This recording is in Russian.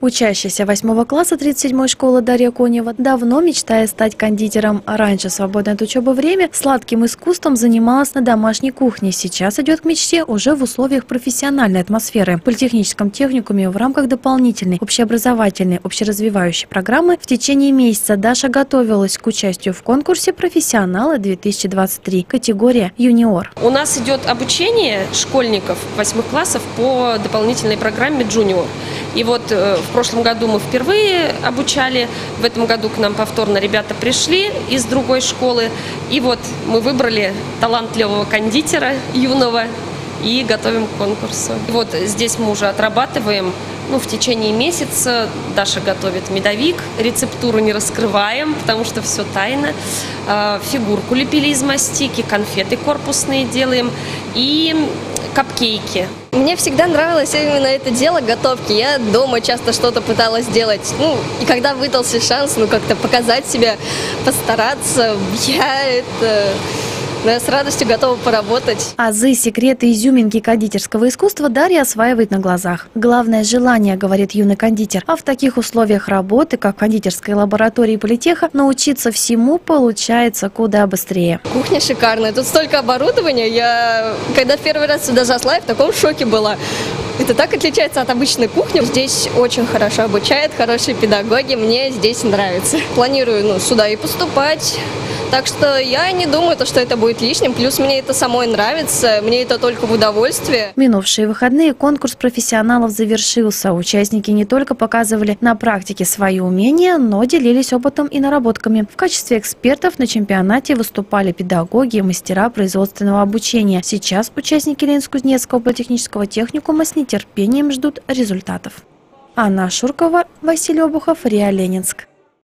Учащаяся 8 класса 37-й школы Дарья Конева давно мечтает стать кондитером. Раньше свободное от учебы время сладким искусством занималась на домашней кухне. Сейчас идет к мечте уже в условиях профессиональной атмосферы. В политехническом техникуме в рамках дополнительной общеобразовательной, общеразвивающей программы в течение месяца Даша готовилась к участию в конкурсе «Профессионалы-2023», категория «Юниор». У нас идет обучение школьников 8 классов по дополнительной программе «Джуниор». И вот в прошлом году мы впервые обучали, в этом году к нам повторно ребята пришли из другой школы. И вот мы выбрали талантливого кондитера юного и готовим к конкурсу. И вот здесь мы уже отрабатываем, в течение месяца Даша готовит медовик, рецептуру не раскрываем, потому что все тайно. Фигурку лепили из мастики, конфеты корпусные делаем и капкейки. Мне всегда нравилось именно это дело готовки. Я дома часто что-то пыталась делать. И когда выдался шанс, как-то показать себя, постараться, но я с радостью готова поработать. Азы, секреты, изюминки кондитерского искусства Дарья осваивает на глазах. Главное желание, говорит юный кондитер. А в таких условиях работы, как в кондитерской лаборатории Политеха, научиться всему получается куда быстрее. Кухня шикарная, тут столько оборудования. Я, когда в первый раз сюда зашла, в таком шоке была. Это так отличается от обычной кухни. Здесь очень хорошо обучают, хорошие педагоги. Мне здесь нравится. Планирую сюда и поступать. Так что я не думаю, что это будет лишним. Плюс мне это самой нравится. Мне это только в удовольствие. Минувшие выходные конкурс профессионалов завершился. Участники не только показывали на практике свои умения, но делились опытом и наработками. В качестве экспертов на чемпионате выступали педагоги и мастера производственного обучения. Сейчас участники Ленинск-Кузнецкого политехнического техникума с нетерпением ждут результатов. Анна Шуркова, Василий Обухов, РИА Ленинск.